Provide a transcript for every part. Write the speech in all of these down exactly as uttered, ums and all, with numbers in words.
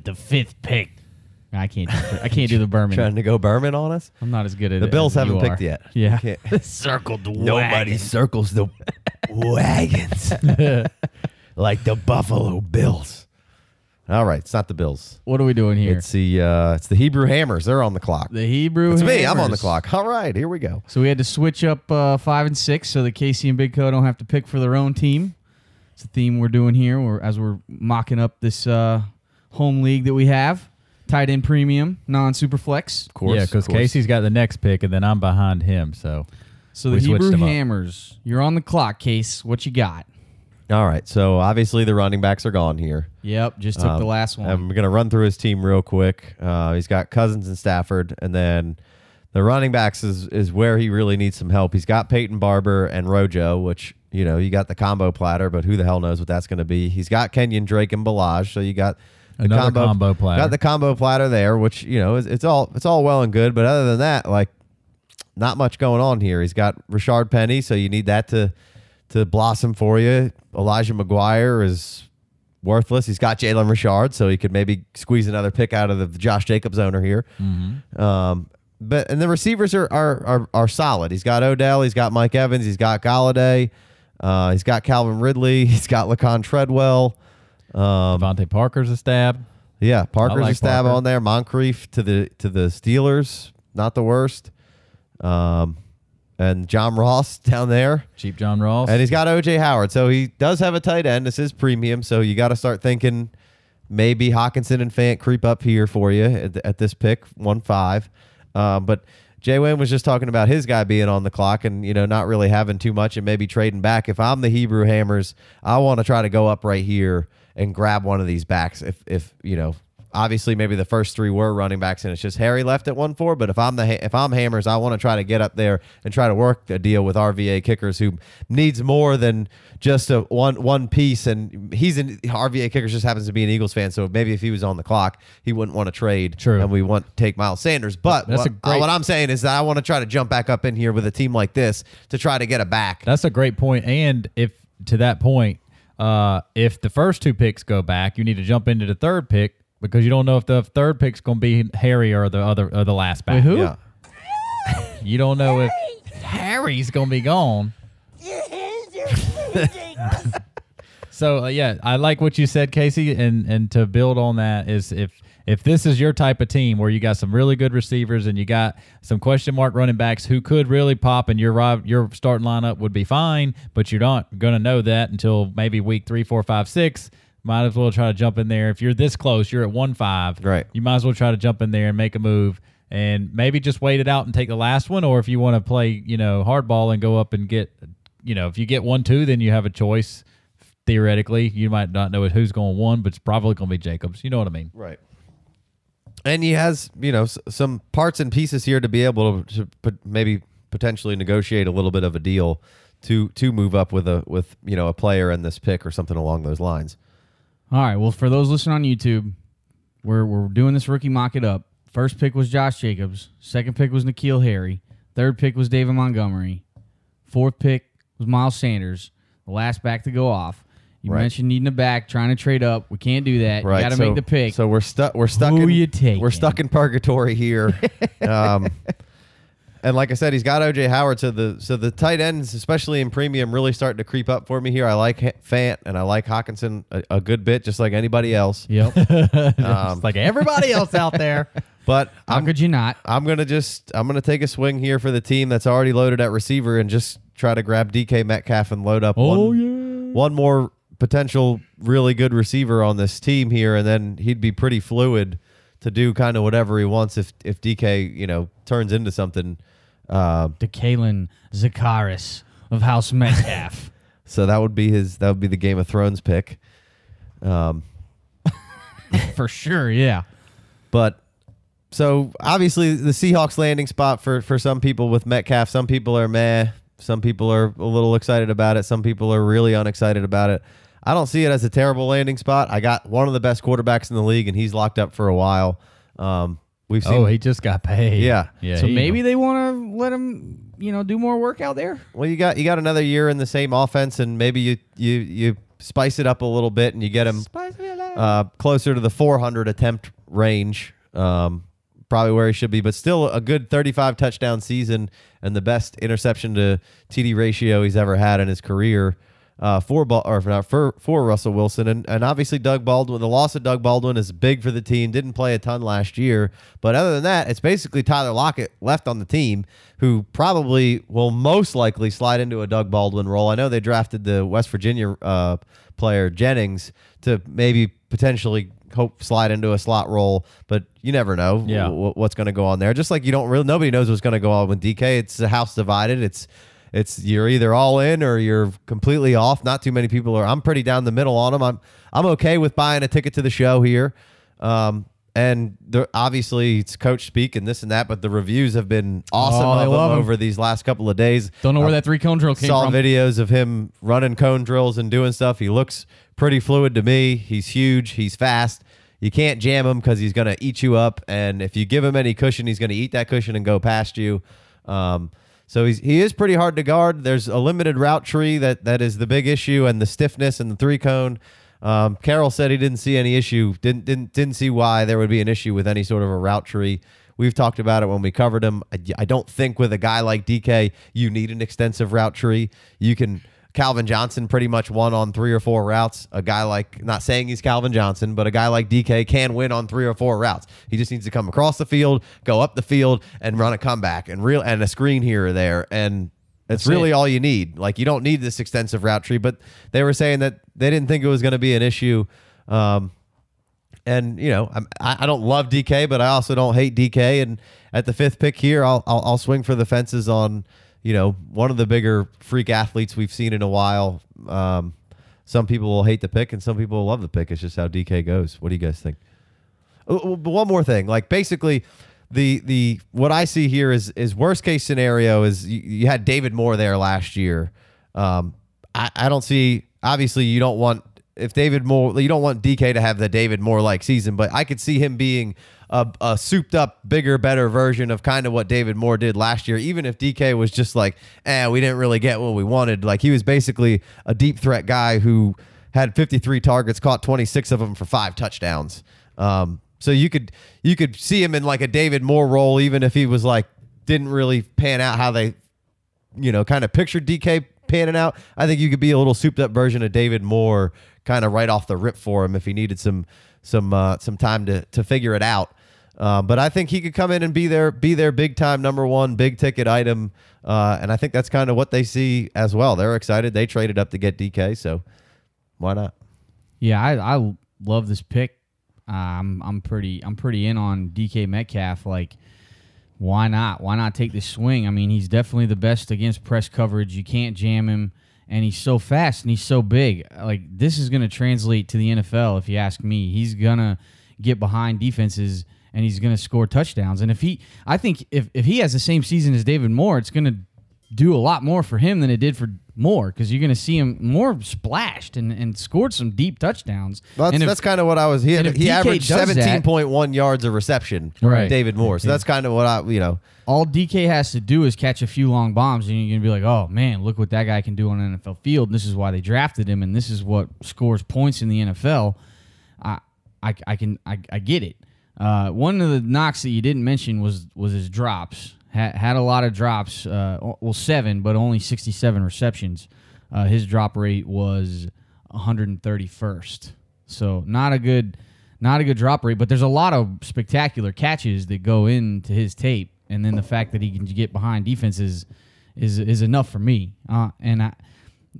with the fifth pick. I can't. I can't do the Berman. Trying to go Berman on us? I'm not as good at the it. The Bills haven't you picked are. Yet. Yeah. Circled the Nobody wagons. circles the wagons like the Buffalo Bills. All right, it's not the Bills. What are we doing here? It's the uh, it's the Hebrew Hammers. They're on the clock. The Hebrew Hammers. It's me. I'm on the clock. All right, here we go. So we had to switch up uh, five and six so that Casey and Big Co don't have to pick for their own team. It's the theme we're doing here we're, as we're mocking up this uh, home league that we have. Tight end premium, non-super flex. Of course. Yeah, because Casey's got the next pick, and then I'm behind him. So, so the Hebrew Hammers. You're on the clock, Case. What you got? All right, so obviously the running backs are gone here. Yep, just took um, the last one. I'm going to run through his team real quick. Uh, he's got Cousins and Stafford, and then the running backs is, is where he really needs some help. He's got Peyton Barber and Rojo, which, you know, you got the combo platter, but who the hell knows what that's going to be. He's got Kenyon Drake and Balazs, so you got the Another combo, combo platter. Got the combo platter there, which, you know, it's, it's all it's all well and good, but other than that, like, not much going on here. He's got Rashard Penny, so you need that to... to blossom for you. Elijah Maguire is worthless. He's got Jalen Richard, so he could maybe squeeze another pick out of the Josh Jacobs owner here. Mm-hmm. um, but and the receivers are, are are are solid. He's got Odell. He's got Mike Evans. He's got Galladay. Uh, he's got Calvin Ridley. He's got Laquon Treadwell. Um, Devontae Parker's a stab. Yeah, Parker's like a stab Parker. on there. Moncrief to the to the Steelers, not the worst. Um, And John Ross down there. Cheap John Ross. And he's got O J Howard. So he does have a tight end. This is premium. So you got to start thinking maybe Hockenson and Fant creep up here for you at, at this pick, one five. Um, but Jay Wynn was just talking about his guy being on the clock and, you know, not really having too much and maybe trading back. If I'm the Hebrew Hammers, I want to try to go up right here and grab one of these backs. If, if you know, obviously maybe the first three were running backs and it's just Harry left at one four, but if I'm the if I'm Hammers, I want to try to get up there and try to work a deal with R V A Kickers, who needs more than just a one one piece, and he's in R V A Kickers just happens to be an Eagles fan, so maybe if he was on the clock, he wouldn't want to trade. True. And we want to take Miles Sanders, but that's what, a great, uh, what I'm saying is that I want to try to jump back up in here with a team like this to try to get a back. That's a great point. And if to that point, uh, if the first two picks go back, you need to jump into the third pick, because you don't know if the third pick's going to be Harry or the other or the last back. Wait, who? Yeah. You don't know Harry. if Harry's going to be gone. So uh, yeah, I like what you said, Casey, and and to build on that is if if this is your type of team where you got some really good receivers and you got some question mark running backs who could really pop, and your your starting lineup would be fine, but you're not going to know that until maybe week three, four, five, six. Might as well try to jump in there. If you're this close, you're at one five. Right. You might as well try to jump in there and make a move, and maybe just wait it out and take the last one. Or if you want to play, you know, hardball and go up and get, you know, if you get one two, then you have a choice. Theoretically, you might not know who's going one, but it's probably going to be Jacobs. You know what I mean? Right. And he has, you know, some parts and pieces here to be able to, to maybe potentially negotiate a little bit of a deal to to move up with a with you know a player in this pick or something along those lines. All right, well, for those listening on YouTube, we're, we're doing this rookie mock it up. First pick was Josh Jacobs. Second pick was N'Keal Harry. Third pick was David Montgomery. Fourth pick was Miles Sanders, the last back to go off. You right. mentioned needing a back, trying to trade up. We can't do that. Right. You got to so, make the pick. So we're, stu we're stuck Who in, you taking? We're stuck in purgatory here. um, and like I said, he's got O J Howard. So the, so the tight ends, especially in premium, really starting to creep up for me here. I like Fant and I like Hockenson a, a good bit, just like anybody else. Yep. um, like everybody else out there. But how I'm, could you not? I'm going to just I'm going to take a swing here for the team that's already loaded at receiver and just try to grab D K Metcalf and load up oh, one, yeah. one more potential really good receiver on this team here. And then he'd be pretty fluid to do kind of whatever he wants if, if D K, you know, turns into something. Uh, DeKalen Zakaris of House Metcalf. So that would be his. That would be the Game of Thrones pick, um, for sure. Yeah, but so obviously the Seahawks landing spot for for some people with Metcalf. Some people are meh. Some people are a little excited about it. Some people are really unexcited about it. I don't see it as a terrible landing spot. I got one of the best quarterbacks in the league, and he's locked up for a while. Um, We've seen, oh, he just got paid. Yeah, yeah. So maybe they want to let him, you know, do more work out there. Well, you got you got another year in the same offense, and maybe you you you spice it up a little bit, and you get him uh, closer to the four hundred attempt range, um, probably where he should be, but still a good thirty-five touchdown season and the best interception to T D ratio he's ever had in his career uh, for, or for, for, for Russell Wilson. And, and obviously Doug Baldwin, the loss of Doug Baldwin is big for the team, didn't play a ton last year. But other than that, it's basically Tyler Lockett left on the team, who probably will most likely slide into a Doug Baldwin role. I know they drafted the West Virginia uh, player Jennings to maybe potentially hope slide into a slot role, but you never know yeah. what's going to go on there. Just like you don't really, nobody knows what's going to go on with D K. It's a house divided. It's, it's you're either all in or you're completely off. Not too many people are. I'm pretty down the middle on him. I'm, I'm okay with buying a ticket to the show here. Um, And there, obviously, it's coach speak and this and that, but the reviews have been awesome oh, of him, him over these last couple of days. Don't know where uh, that three cone drill came saw from. Saw videos of him running cone drills and doing stuff. He looks pretty fluid to me. He's huge. He's fast. You can't jam him because he's going to eat you up. And if you give him any cushion, he's going to eat that cushion and go past you. Um, so he's, he is pretty hard to guard. There's a limited route tree that, that is the big issue, and the stiffness and the three cone. Um, Carroll said he didn't see any issue, didn't, didn't, didn't see why there would be an issue with any sort of a route tree. We've talked about it when we covered him. I, I don't think with a guy like D K, you need an extensive route tree. You can, Calvin Johnson pretty much won on three or four routes. A guy like, not saying he's Calvin Johnson, but a guy like D K can win on three or four routes. He just needs to come across the field, go up the field, and run a comeback and real, and a screen here or there. And That's really it. all you need. Like, you don't need this extensive route tree, but they were saying that they didn't think it was going to be an issue. Um, and, you know, I'm, I don't love D K, but I also don't hate D K. And at the fifth pick here, I'll, I'll, I'll swing for the fences on, you know, one of the bigger freak athletes we've seen in a while. Um, some people will hate the pick and some people will love the pick. It's just how D K goes. What do you guys think? Oh, but one more thing, like basically... The the what I see here is is worst case scenario is you, you had David Moore there last year. Um, I I don't see, obviously you don't want if David Moore you don't want D K to have the David Moore like season, but I could see him being a, a souped up, bigger, better version of kind of what David Moore did last year. Even if D K was just like, eh, we didn't really get what we wanted. Like, he was basically a deep threat guy who had fifty-three targets, caught twenty-six of them for five touchdowns. Um, So you could you could see him in like a David Moore role, even if he was like didn't really pan out how they, you know, kind of pictured D K panning out. I think you could be a little souped up version of David Moore, kind of right off the rip for him if he needed some some uh, some time to to figure it out. Uh, but I think he could come in and be their be their big time number one big ticket item, uh, and I think that's kind of what they see as well. They're excited. They traded up to get D K, so why not? Yeah, I I love this pick. I'm um, I'm pretty I'm pretty in on D K Metcalf. Like, why not? Why not take this swing? I mean, he's definitely the best against press coverage. You can't jam him, and he's so fast and he's so big. Like, this is gonna translate to the N F L if you ask me. He's gonna get behind defenses and he's gonna score touchdowns. And if he, I think if if he has the same season as David Moore, it's gonna do a lot more for him than it did for Moore, because you're going to see him more splashed and, and scored some deep touchdowns. Well, that's, that's kind of what I was hearing. He averaged seventeen point one yards of reception from right. David Moore. So yeah. that's kind of what I, you know. All D K has to do is catch a few long bombs, and you're going to be like, oh, man, look what that guy can do on an N F L field. And this is why they drafted him, and this is what scores points in the N F L. I, I, I, can, I, I get it. Uh, one of the knocks that you didn't mention was, was his drops. Had a lot of drops, uh, well, seven, but only sixty-seven receptions. Uh, his drop rate was one hundred thirty-first, so not a good, not a good drop rate. But there's a lot of spectacular catches that go into his tape, and then the fact that he can get behind defenses is is enough for me. Uh, and I,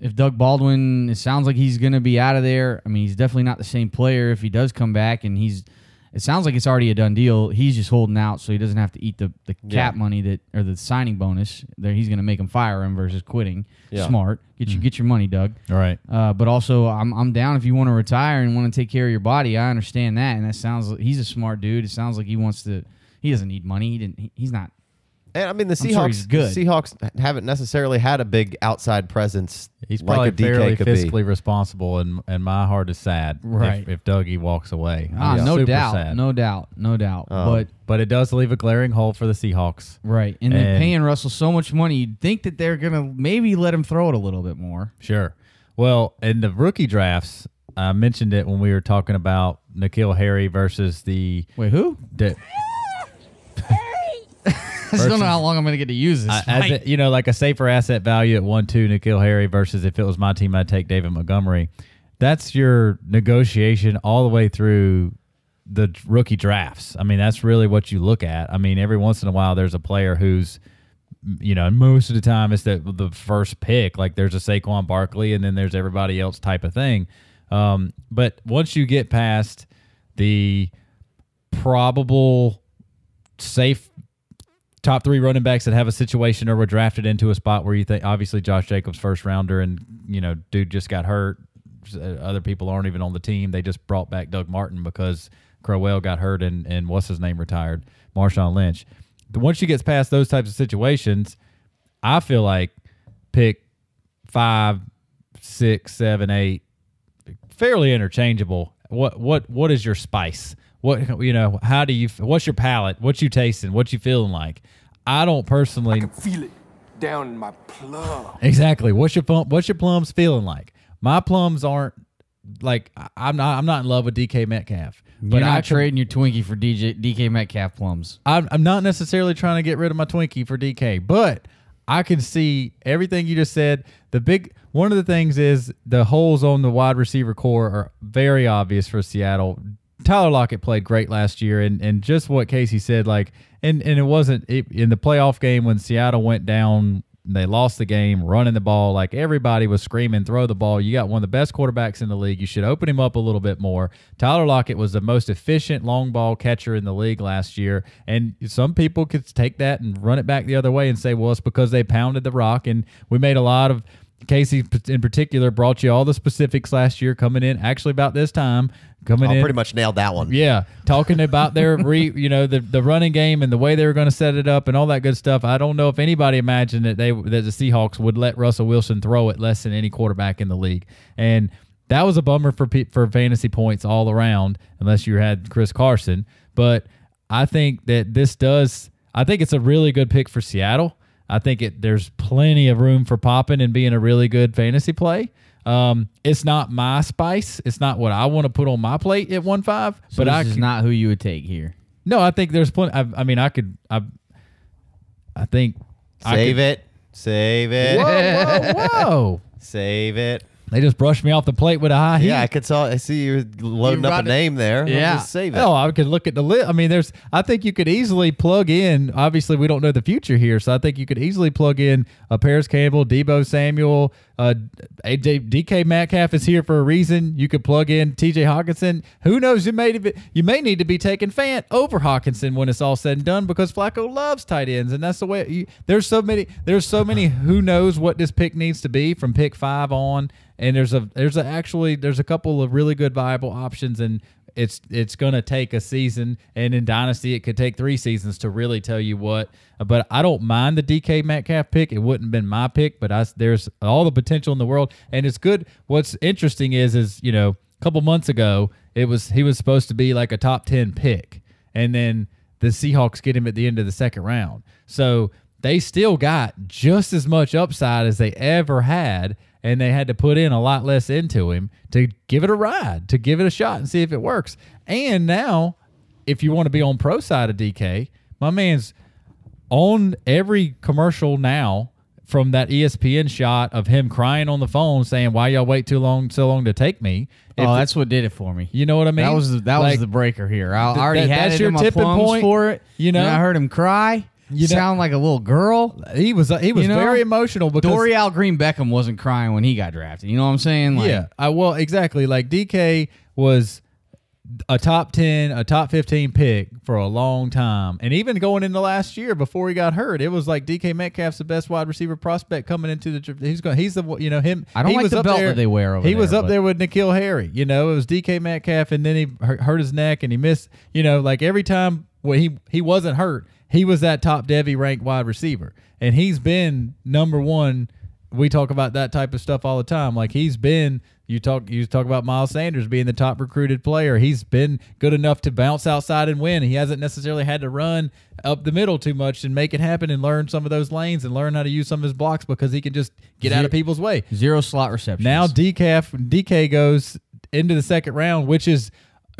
if Doug Baldwin, it sounds like he's going to be out of there. I mean, he's definitely not the same player if he does come back, and he's. It sounds like it's already a done deal. He's just holding out so he doesn't have to eat the, the cap yeah. money that or the signing bonus. There, he's going to make him fire him versus quitting. Yeah. Smart. Get mm-hmm. you get your money, Doug. All right. Uh, but also, I'm I'm down if you want to retire and want to take care of your body. I understand that, and that sounds like he's a smart dude. It sounds like he wants to. He doesn't need money. He didn't. He, he's not. And I mean, the Seahawks. Sure the Seahawks haven't necessarily had a big outside presence. He's probably like fairly fiscally be. responsible, and and my heart is sad. Right. If, if Dougie walks away, ah, yeah. no Super doubt, sad. no doubt, no doubt. Um, but but it does leave a glaring hole for the Seahawks. Right, and, and they're paying Russell so much money. You'd think that they're gonna maybe let him throw it a little bit more. Sure. Well, in the rookie drafts, I mentioned it when we were talking about N'Keal Harry versus the... Wait, who? The, I just don't know how long I'm going to get to use this. Uh, as a, you know, like a safer asset value at one two, N'Keal Harry versus if it was my team, I'd take David Montgomery. That's your negotiation all the way through the rookie drafts. I mean, that's really what you look at. I mean, every once in a while there's a player who's, you know, and most of the time it's the, the first pick. Like there's a Saquon Barkley and then there's everybody else type of thing. Um, but once you get past the probable safe top three running backs that have a situation or were drafted into a spot where you think, obviously Josh Jacobs first rounder and, you know, dude just got hurt. Other people aren't even on the team. They just brought back Doug Martin because Crowell got hurt and, and what's his name retired, Marshawn Lynch. Once you get past those types of situations, I feel like pick five, six, seven, eight, fairly interchangeable. What what what is your spice? What you know? How do you? What's your palate? What you tasting? What you feeling like? I don't personally. I can feel it down in my plum. Exactly. What's your plum? What's your plums feeling like? My plums aren't. Like I'm not, I'm not in love with D K Metcalf. But You're not I can, trading your Twinkie for D J D K Metcalf plums. I'm, I'm not necessarily trying to get rid of my Twinkie for D K, but I can see everything you just said. The big one of the things is the holes on the wide receiver core are very obvious for Seattle. Tyler Lockett played great last year, and and just what Casey said, like and and it wasn't it, in the playoff game when Seattle went down. They lost the game running the ball. Like everybody was screaming, throw the ball. You got one of the best quarterbacks in the league. You should open him up a little bit more. Tyler Lockett was the most efficient long ball catcher in the league last year. And some people could take that and run it back the other way and say, well, it's because they pounded the rock. And we made a lot of, Casey in particular brought you all the specifics last year coming in, actually about this time coming in. I pretty much nailed that one. Yeah. Talking about their, re, you know, the, the running game and the way they were going to set it up and all that good stuff. I don't know if anybody imagined that they, that the Seahawks would let Russell Wilson throw it less than any quarterback in the league. And that was a bummer for, for fantasy points all around, unless you had Chris Carson. But I think that this does, I think it's a really good pick for Seattle. I think it, there's plenty of room for popping and being a really good fantasy play. Um, it's not my spice. It's not what I want to put on my plate at one five. So but this I is can, not who you would take here. No, I think there's plenty. I, I mean, I could. I, I think save I could, it, save it. Whoa, whoa, whoa! Save it. They just brushed me off the plate with a high heat. Yeah, I could saw. I see you loading you up a it. name there. Yeah, just save it. Oh, I could look at the list. I mean, there's. I think you could easily plug in. Obviously, we don't know the future here, so I think you could easily plug in a Paris Campbell, Debo Samuel, uh, D K Metcalf is here for a reason. You could plug in T J Hockenson. Who knows? You may you may need to be taking Fant over Hockenson when it's all said and done because Flacco loves tight ends, and that's the way. You, there's so many. There's so many. Who knows what this pick needs to be from pick five on. And there's a there's a actually there's a couple of really good viable options, and it's it's gonna take a season, and in Dynasty it could take three seasons to really tell you what. But I don't mind the D K Metcalf pick. It wouldn't have been my pick, but I, there's all the potential in the world, and it's good. What's interesting is is you know a couple months ago it was he was supposed to be like a top ten pick, and then the Seahawks get him at the end of the second round, so they still got just as much upside as they ever had. And they had to put in a lot less into him to give it a ride, to give it a shot and see if it works. And now, if you want to be on pro side of D K, my man's on every commercial now from that E S P N shot of him crying on the phone saying, why y'all wait too long, so long to take me? If oh, that's what did it for me. You know what I mean? That was the, that like, was the breaker here. I already that, had that's it your in my tipping plums point, for it. You know, and I heard him cry. You sound know, like a little girl. He was he was you know, very emotional because Dorial Green Beckham wasn't crying when he got drafted. You know what I'm saying? Like, yeah. I, well, exactly. Like D K was a top ten, a top fifteen pick for a long time, and even going into last year before he got hurt, it was like D K Metcalf's the best wide receiver prospect coming into the. He's going. He's the you know him. I don't he like was the belt there, that they wear. Over he there, was up there with N'Keal Harry. You know, it was D K Metcalf, and then he hurt his neck, and he missed. You know, like every time when he he wasn't hurt. He was that top Devy ranked wide receiver, and he's been number one we talk about that type of stuff all the time. Like he's been, you talk, you talk about Miles Sanders being the top recruited player. He's been good enough to bounce outside and win. He hasn't necessarily had to run up the middle too much and make it happen and learn some of those lanes and learn how to use some of his blocks because he can just get zero, out of people's way. Zero slot receptions. Now D K, D K goes into the second round, which is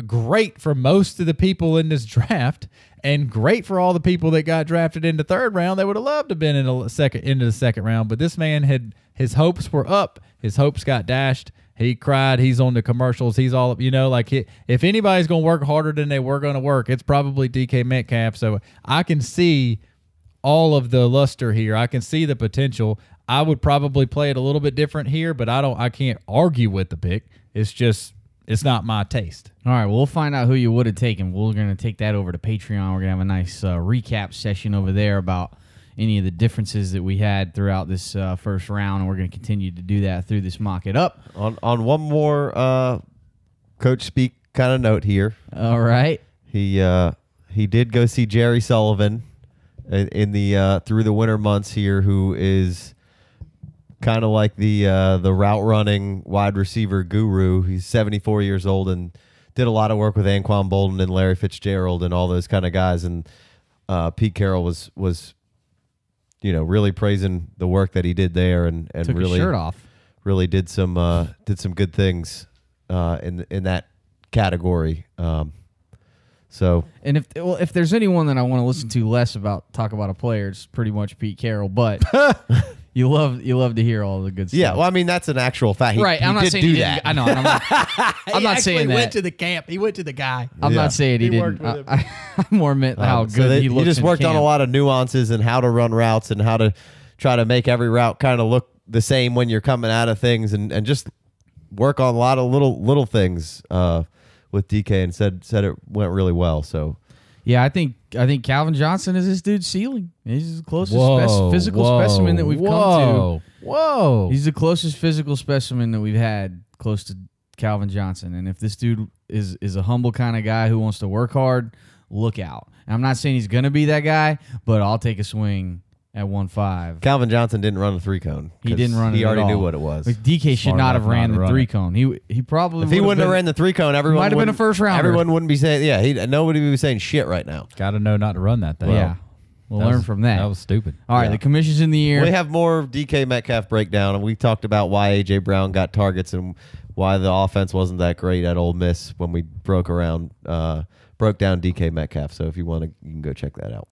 great for most of the people in this draft and great for all the people that got drafted in the third round. They would have loved to have been in the second, into the second round, but this man had, his hopes were up. His hopes got dashed. He cried. He's on the commercials. He's all, you know, like he, if anybody's going to work harder than they were going to work, it's probably D K Metcalf. So I can see all of the luster here. I can see the potential. I would probably play it a little bit different here, but I don't, I can't argue with the pick. It's just, it's not my taste. All right, well, we'll find out who you would have taken. We're going to take that over to Patreon. We're going to have a nice uh, recap session over there about any of the differences that we had throughout this uh, first round, and we're going to continue to do that through this Mock It Up. On, on one more uh, coach speak kind of note here. All right. He uh, he did go see Jerry Sullivan in, in the uh, through the winter months here, who is kind of like the uh, the route running wide receiver guru. He's seventy-four years old and did a lot of work with Anquan Bolden and Larry Fitzgerald and all those kind of guys. And uh, Pete Carroll was was you know really praising the work that he did there, and and took really his shirt off. Really did some uh, did some good things uh, in in that category. Um, so and if well if there's anyone that I want to listen to less about talk about a player, it's pretty much Pete Carroll, but. You love you love to hear all the good stuff. Yeah, well, I mean that's an actual fact. He, right, I'm he not did saying do he didn't, that. I know. I'm not, I'm not saying that. He went to the camp. He went to the guy. I'm yeah. not saying he, he didn't. I, I, I more meant how um, good so they, he looked. He just worked camp. on a lot of nuances and how to run routes and how to try to make every route kind of look the same when you're coming out of things, and and just work on a lot of little little things uh, with D K, and said said it went really well. So. Yeah, I think I think Calvin Johnson is this dude's ceiling. He's the closest whoa, spec physical whoa, specimen that we've whoa, come to. Whoa, he's the closest physical specimen that we've had close to Calvin Johnson. And if this dude is is a humble kind of guy who wants to work hard, look out. And I'm not saying he's gonna be that guy, but I'll take a swing at one five. Calvin Johnson didn't run the three cone. He didn't run. He it already at all. knew what it was. Like D K should not have ran the three cone. He he probably if he wouldn't have ran the three cone, everyone might have been a first rounder. Everyone wouldn't be saying yeah. He nobody would be saying shit right now. Got to know not to run that thing. Well, yeah, we'll learn was, from that. That was stupid. All right, yeah. The commission's in the air. We have more D K Metcalf breakdown, and we talked about why A J Brown got targets and why the offense wasn't that great at Ole Miss when we broke around uh, broke down D K Metcalf. So if you want to, you can go check that out.